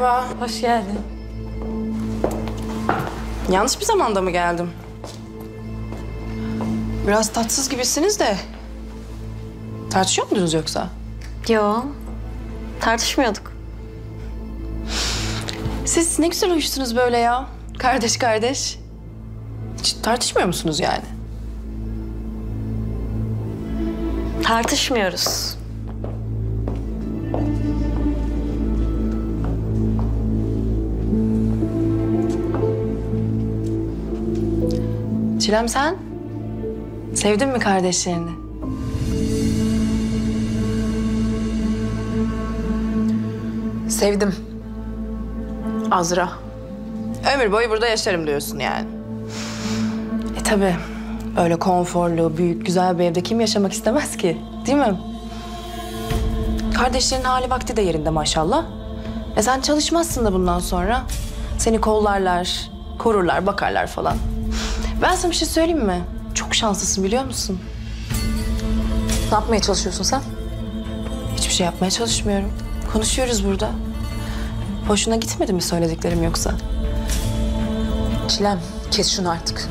Merhaba. Hoş geldin. Yanlış bir zamanda mı geldim? Biraz tatsız gibisiniz de. Tartışıyor muydunuz yoksa? Yok. Tartışmıyorduk. Siz ne güzel uyuştunuz böyle ya. Kardeş kardeş. Hiç tartışmıyor musunuz yani? Tartışmıyoruz. Çilem sen sevdin mi kardeşlerini? Sevdim. Azra. Ömür boyu burada yaşarım diyorsun yani. Tabii. Öyle konforlu, büyük, güzel bir evde kim yaşamak istemez ki? Değil mi? Kardeşlerin hali vakti de yerinde maşallah. Sen çalışmazsın da bundan sonra. Seni kollarlar, korurlar, bakarlar falan. Ben sana bir şey söyleyeyim mi? Çok şanslısın biliyor musun? Ne yapmaya çalışıyorsun sen? Hiçbir şey yapmaya çalışmıyorum. Konuşuyoruz burada. Hoşuna gitmedi mi söylediklerim yoksa? Çilem, kes şunu artık.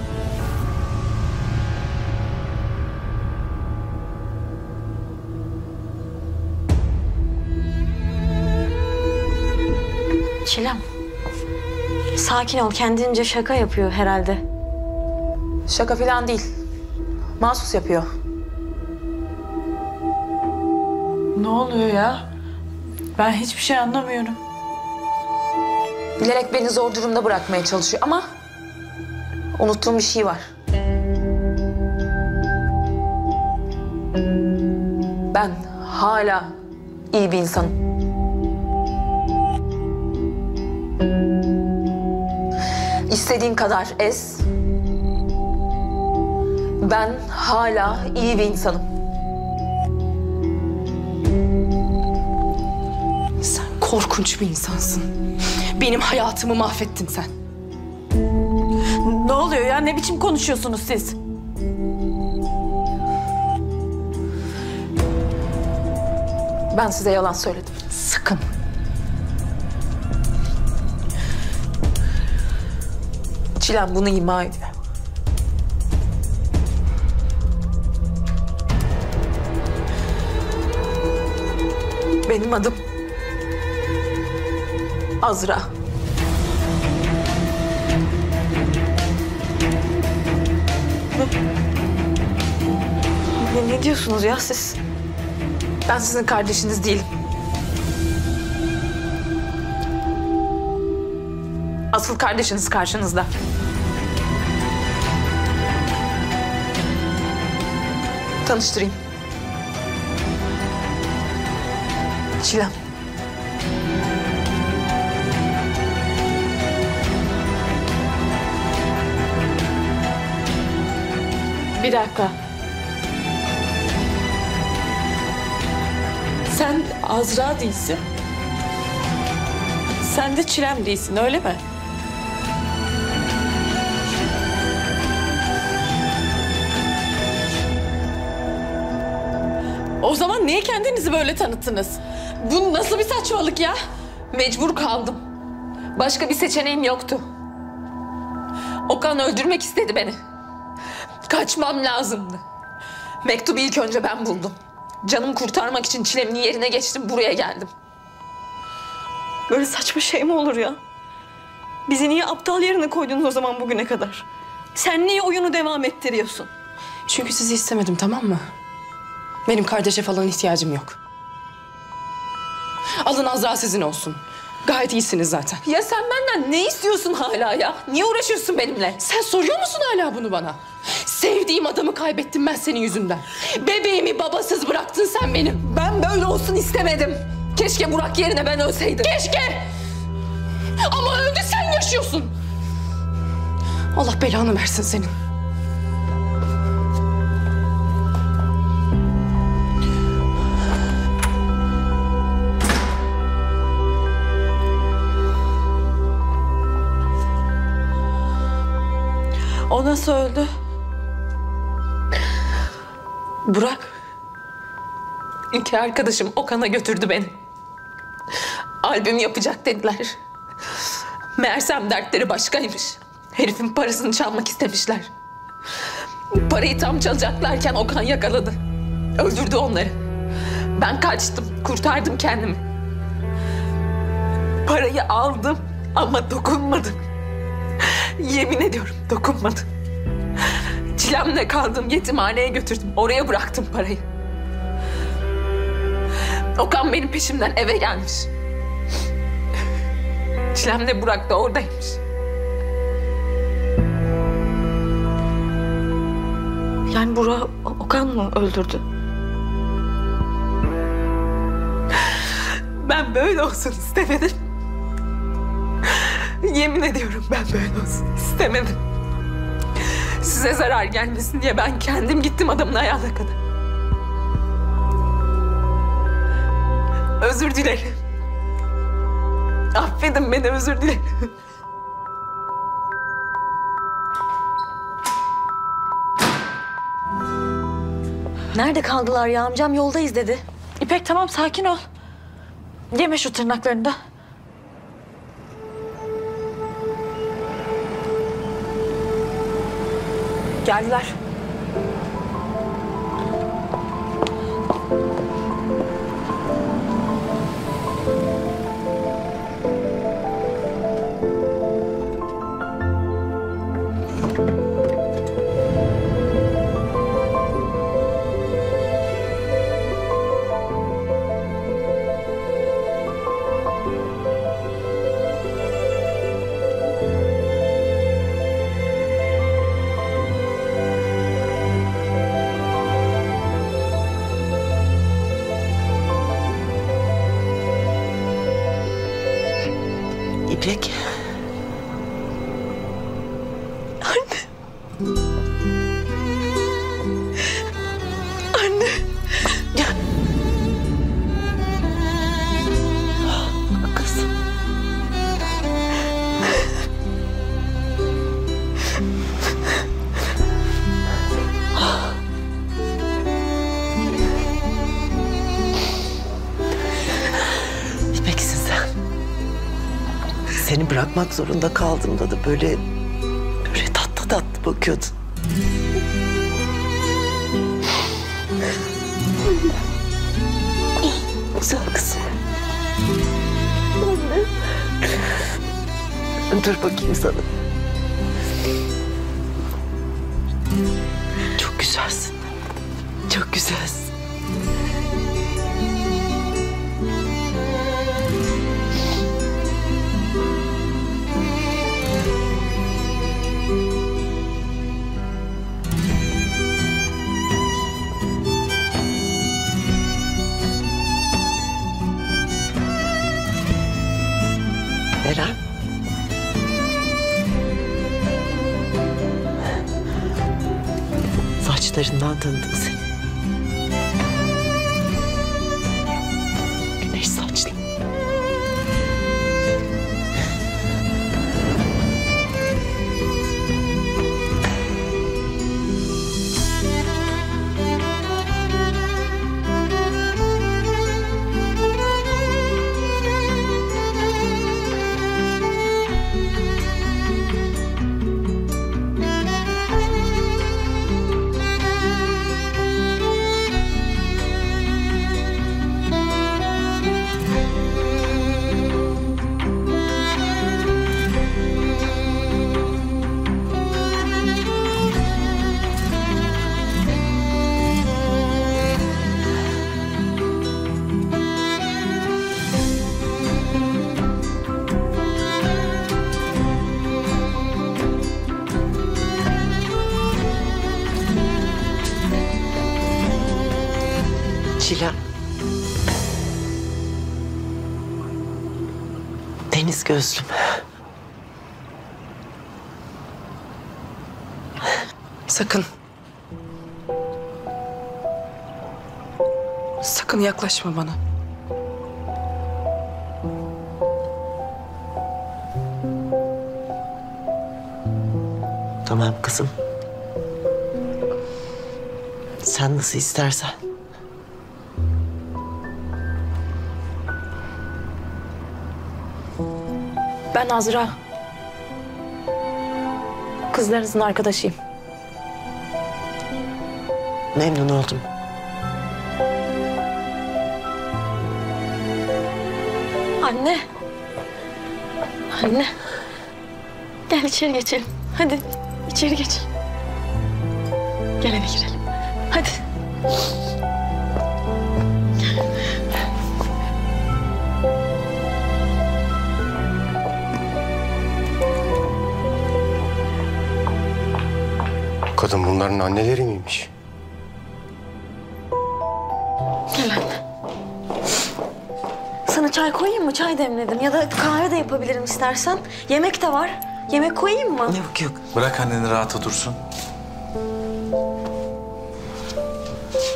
Çilem, sakin ol. Kendince şaka yapıyor herhalde. Şaka falan değil. Mahsus yapıyor. Ne oluyor ya? Ben hiçbir şey anlamıyorum. Bilerek beni zor durumda bırakmaya çalışıyor ama unuttuğum bir şey var. Ben hala iyi bir insanım. İstediğin kadar ez. Ben hala iyi bir insanım. Sen korkunç bir insansın. Benim hayatımı mahvettin sen. Ne oluyor ya? Ne biçim konuşuyorsunuz siz? Ben size yalan söyledim. Sakın. Çilem bunu ima ediyor. Benim adım Azra. Ne diyorsunuz ya siz? Ben sizin kardeşiniz değilim. Asıl kardeşiniz karşınızda. Tanıştırayım. Çilem. Bir dakika. Sen Azra değilsin. Sen de Çilem değilsin, öyle mi? O zaman niye kendinizi böyle tanıttınız? Bu nasıl bir saçmalık ya? Mecbur kaldım. Başka bir seçeneğim yoktu. Okan öldürmek istedi beni. Kaçmam lazımdı. Mektubu ilk önce ben buldum. Canımı kurtarmak için Çilem'in yerine geçtim, buraya geldim. Böyle saçma şey mi olur ya? Bizi niye aptal yerine koydunuz o zaman bugüne kadar? Sen niye oyunu devam ettiriyorsun? Çünkü sizi istemedim, tamam mı? Benim kardeşe falan ihtiyacım yok. Alın Azra sizin olsun. Gayet iyisiniz zaten. Ya sen benden ne istiyorsun hala ya? Niye uğraşıyorsun benimle? Sen soruyor musun hala bunu bana? Sevdiğim adamı kaybettim ben senin yüzünden. Bebeğimi babasız bıraktın sen benim. Ben böyle olsun istemedim. Keşke Burak yerine ben ölseydim. Keşke! Ama öldü, sen yaşıyorsun. Allah belanı versin senin. O nasıl öldü? Burak, iki arkadaşım Okan'a götürdü beni. albüm yapacak dediler. Meğersem dertleri başkaymış. Herifin parasını çalmak istemişler. Parayı tam çalacaklarken Okan yakaladı. Öldürdü onları. Ben kaçtım, kurtardım kendimi. Parayı aldım ama dokunmadım. Yemin ediyorum dokunmadım. Çilem'le kaldığım yetimhaneye götürdüm. Oraya bıraktım parayı. Okan benim peşimden eve gelmiş. Çilem de Burak da oradaymış. Yani Burak Okan mı öldürdü? Ben böyle olsun istemedim. Yemin ediyorum ben böyle olsun istemedim. Size zarar gelmesin diye ben kendim gittim adamın ayağına kadar. Özür dilerim. Affedin beni, özür dilerim. Nerede kaldılar ya? Amcam yoldayız dedi. İpek tamam, sakin ol. Yeme şu tırnaklarını da. Geldiler. İpek. Anne. Anne. Gel. Kızım. İpek'sin sen. Seni bırakmak zorunda kaldığımda da böyle tatlı tatlı bakıyordun. Güzel kızım. Dur bakayım sana. Çok güzelsin. Çok güzelsin. Deren. Saçlarından tanıdım seni. Güneş saçlı. Çilem. Deniz gözlüm. Sakın. Sakın yaklaşma bana. Tamam kızım. Sen nasıl istersen. Ben Azra. Kızlarınızın arkadaşıyım. Memnun oldum. Anne. Anne. Gel içeri geçelim. Hadi içeri geç. Gel eve girelim. Hadi. Kadın bunların anneleri miymiş? Gel anne. Sana çay koyayım mı? Çay demledim. Ya da kahve de yapabilirim istersen. Yemek de var. Yemek koyayım mı? Yok yok. Bırak anneni rahat dursun.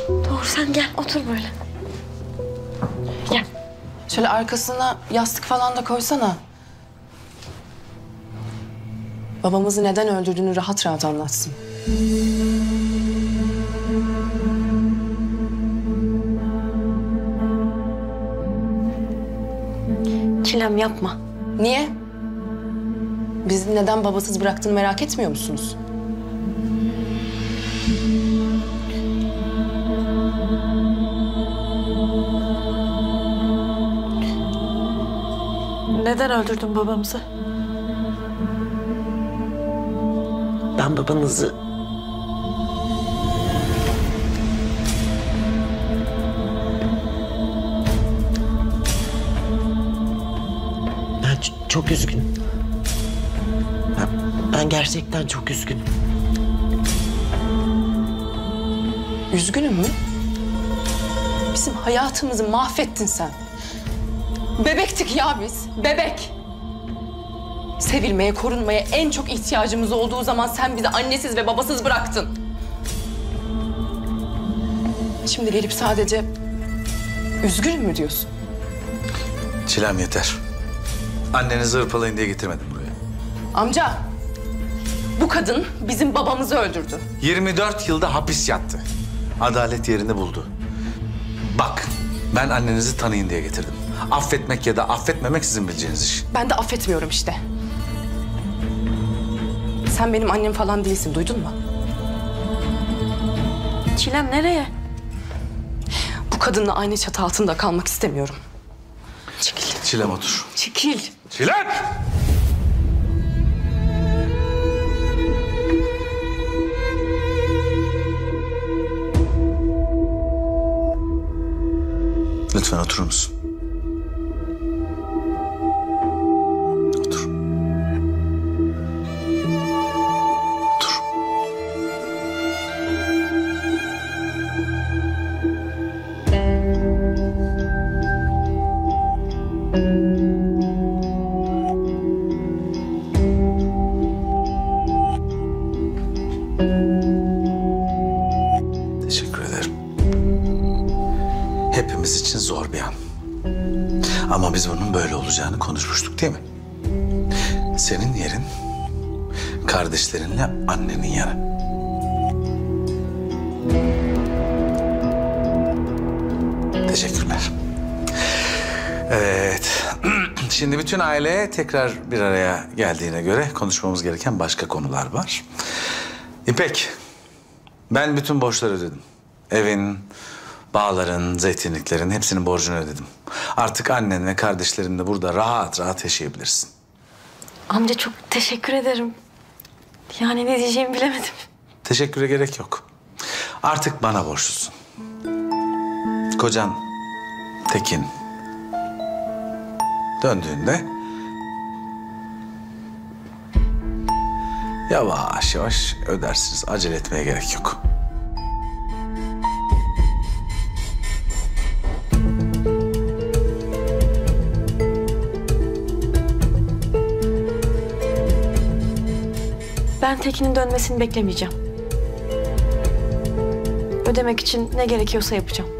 Doğru, sen gel otur böyle. Gel. Şöyle arkasına yastık falan da koysana. Babamızı neden öldürdüğünü rahat rahat anlatsın. Çilem yapma. Niye? Bizi neden babasız bıraktığını merak etmiyor musunuz? Neden öldürdün babamızı? Ben babanızı... Ben çok üzgünüm. Ben gerçekten çok üzgünüm. Üzgünüm mü? Bizim hayatımızı mahvettin sen. Bebektik ya biz, bebek. Sevilmeye, korunmaya en çok ihtiyacımız olduğu zaman sen bizi annesiz ve babasız bıraktın. Şimdi gelip sadece üzgünüm mü diyorsun? Çilem yeter. Annenizi hırpalayın diye getirmedim buraya. Amca, bu kadın bizim babamızı öldürdü. 24 yılda hapis yattı. Adalet yerini buldu. Bak, ben annenizi tanıyın diye getirdim. Affetmek ya da affetmemek sizin bileceğiniz iş. Ben de affetmiyorum işte. Sen benim annem falan değilsin, duydun mu? Çilem nereye? Bu kadınla aynı çatı altında kalmak istemiyorum. Çekil. Çilem otur. Çekil. Çilem! Lütfen oturur musun? Ama biz bunun böyle olacağını konuşmuştuk değil mi? Senin yerin kardeşlerinle annenin yanı. Teşekkürler. Evet. Şimdi bütün aile tekrar bir araya geldiğine göre konuşmamız gereken başka konular var. İpek, ben bütün borçları ödedim. Evin... Bağların, zeytinliklerin hepsinin borcunu ödedim. Artık annen ve kardeşlerin de burada rahat rahat yaşayabilirsin. Amca çok teşekkür ederim. Yani ne diyeceğimi bilemedim. Teşekküre gerek yok. Artık bana borçlusun. Kocan Tekin döndüğünde yavaş yavaş ödersiniz. Acele etmeye gerek yok. Ben Tekin'in dönmesini beklemeyeceğim. Ödemek için ne gerekiyorsa yapacağım.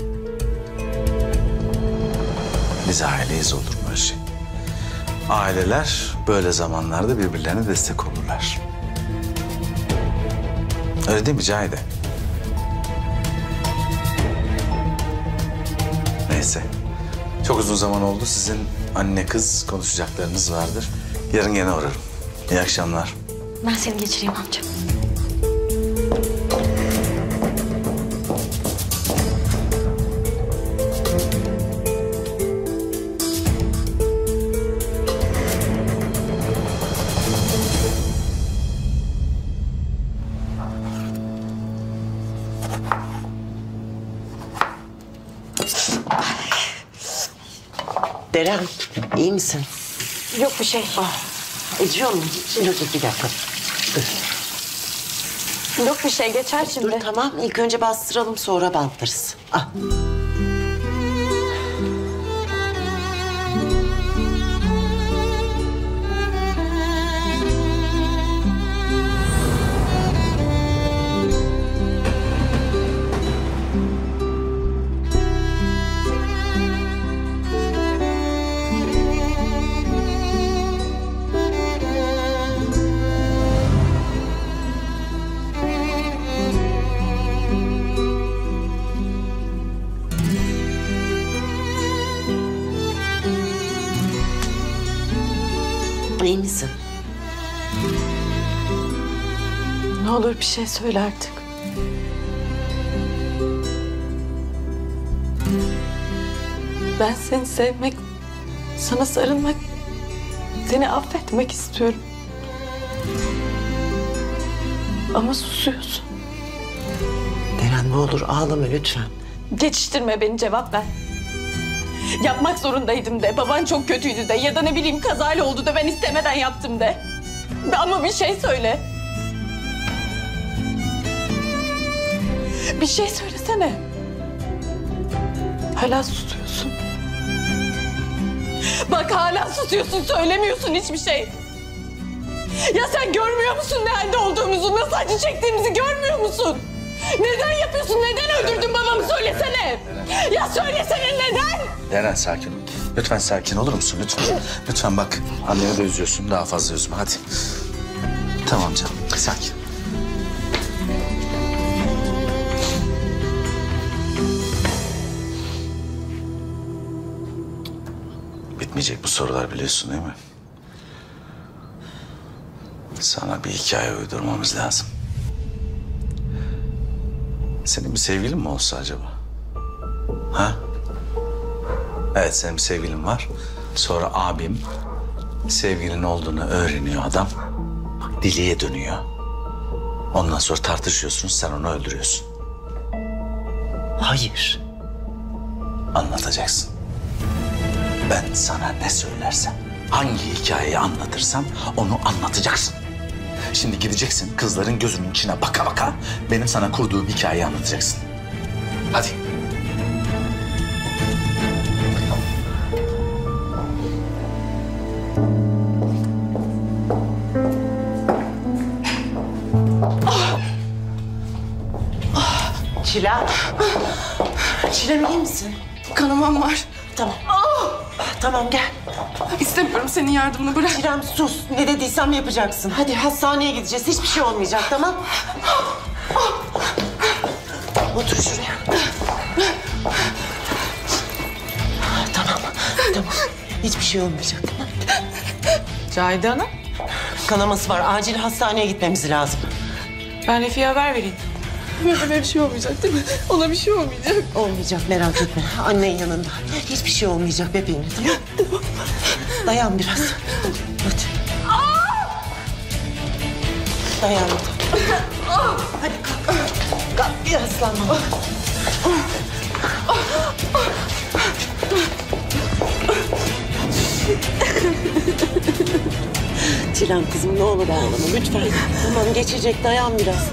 Biz aileyiz, olur mu öyle şey? Aileler böyle zamanlarda birbirlerine destek olurlar. Öyle değil mi Cahide? Neyse. Çok uzun zaman oldu. Sizin anne kız konuşacaklarınız vardır. Yarın gene uğrarım. İyi akşamlar. Ben seni geçireyim amca. Deren, iyi misin? Yok bir şey. Ediyor mu? Dur bir dakika. Yok bir şey, geçer şimdi. Dur tamam, ilk önce bastıralım sonra bantlarız. Ah. İyi misin? Ne olur bir şey söyle artık. Ben seni sevmek, sana sarılmak, seni affetmek istiyorum. Ama susuyorsun. Deren ne olur ağlama lütfen. Geçiştirme beni, cevap ver. Yapmak zorundaydım de, baban çok kötüydü de, ya da ne bileyim kazayla oldu da ben istemeden yaptım de. Ama bir şey söyle. Bir şey söylesene. Hala susuyorsun. Bak hala susuyorsun, söylemiyorsun hiçbir şey. Ya sen görmüyor musun ne halde olduğumuzu, nasıl acı çektiğimizi görmüyor musun? Neden yapıyorsun? Neden öldürdün babamı? Söylesene. Ya söylesene neden? Deren sakin ol. Lütfen sakin olur musun? Lütfen. Lütfen bak. Anneni de üzüyorsun. Daha fazla üzme. Hadi. Tamam canım. Sakin. Bitmeyecek bu sorular biliyorsun değil mi? Sana bir hikaye uydurmamız lazım. Senin bir sevgilin mi olsa acaba? Ha? Evet, senin bir sevgilin var. Sonra abim sevgilin olduğunu öğreniyor adam. Bak deliye dönüyor. Ondan sonra tartışıyorsunuz, sen onu öldürüyorsun. Hayır. Anlatacaksın. Ben sana ne söylersem, hangi hikayeyi anlatırsam onu anlatacaksın. Şimdi gideceksin, kızların gözünün içine baka baka benim sana kurduğum hikayeyi anlatacaksın. Hadi. Ah. Ah. Çilem. Ah. Çilem iyi misin? Kanamam var. Tamam. Ah. Tamam gel. İstemiyorum senin yardımını, bırak. Çilem sus. Ne dediysem yapacaksın. Hadi hastaneye gideceğiz. Hiçbir şey olmayacak tamam. Otur şuraya. Tamam. Tamam. Hiçbir şey olmayacak. Cahide Hanım. Kanaması var. Acil hastaneye gitmemiz lazım. Ben Refik'e haber vereyim. Böyle bir şey olmayacak değil mi? Ona bir şey olmayacak. Olmayacak, merak etme. Annen yanında. Hiçbir şey olmayacak bebeğim, tamam? Dayan biraz. Hadi. Dayan. Hadi kalk. Kalk, bir aslanma. Çilem kızım, ne olur ağlama lütfen. Tamam, geçecek. Dayan biraz.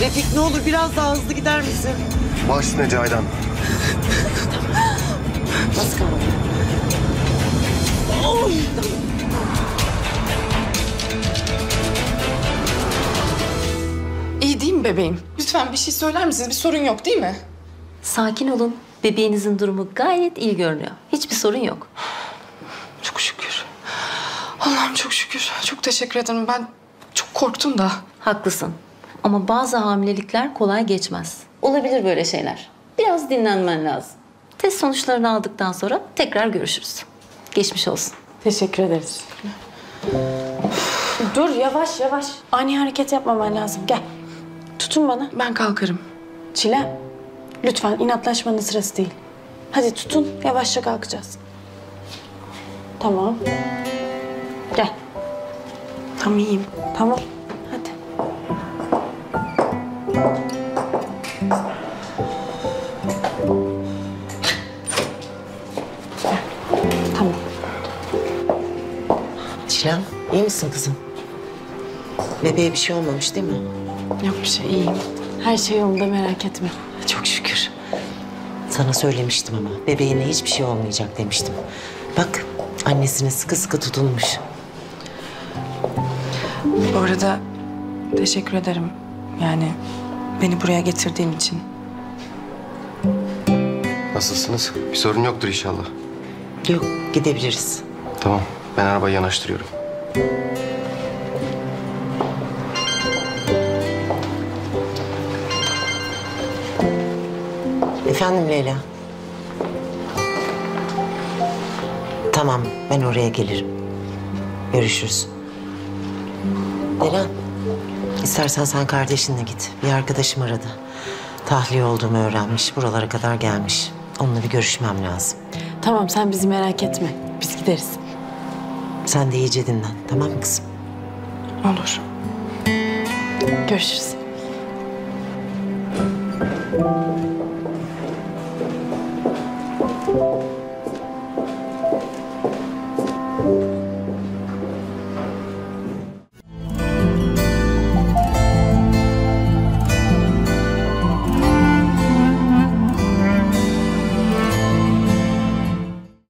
Refik ne olur biraz daha hızlı gider misin? Baş üstüne Cahide Hanım. Nasıl kaldı? Oh. İyi değil mi bebeğim? Lütfen bir şey söyler misiniz? Bir sorun yok değil mi? Sakin olun. Bebeğinizin durumu gayet iyi görünüyor. Hiçbir sorun yok. Çok şükür. Allah'ım çok şükür. Çok teşekkür ederim. Ben çok korktum da. Haklısın. Ama bazı hamilelikler kolay geçmez. Olabilir böyle şeyler. Biraz dinlenmen lazım. Test sonuçlarını aldıktan sonra tekrar görüşürüz. Geçmiş olsun. Teşekkür ederiz. Dur, yavaş yavaş. Ani hareket yapmaman lazım. Gel. Tutun bana. Ben kalkarım. Çilem, lütfen inatlaşmanın sırası değil. Hadi tutun, yavaşça kalkacağız. Tamam. Gel. Tam iyiyim. Tamam. Hadi. Tamam. Çilem, iyi misin kızım? Bebeğe bir şey olmamış değil mi? Yok bir şey, iyiyim. Her şey yolunda, merak etme. Çok şükür. Sana söylemiştim ama bebeğine hiçbir şey olmayacak demiştim. Bak, annesine sıkı sıkı tutulmuş. Bu arada teşekkür ederim. Yani beni buraya getirdiğin için. Nasılsınız? Bir sorun yoktur inşallah. Yok, gidebiliriz. Tamam, ben arabayı yanaştırıyorum. Efendim Leyla. Tamam, ben oraya gelirim. Görüşürüz. Deren, istersen sen kardeşinle git. Bir arkadaşım aradı. Tahliye olduğumu öğrenmiş, buralara kadar gelmiş. Onunla bir görüşmem lazım. Tamam, sen bizi merak etme. Biz gideriz. Sen de iyice dinlen, tamam mı kızım? Olur. Görüşürüz.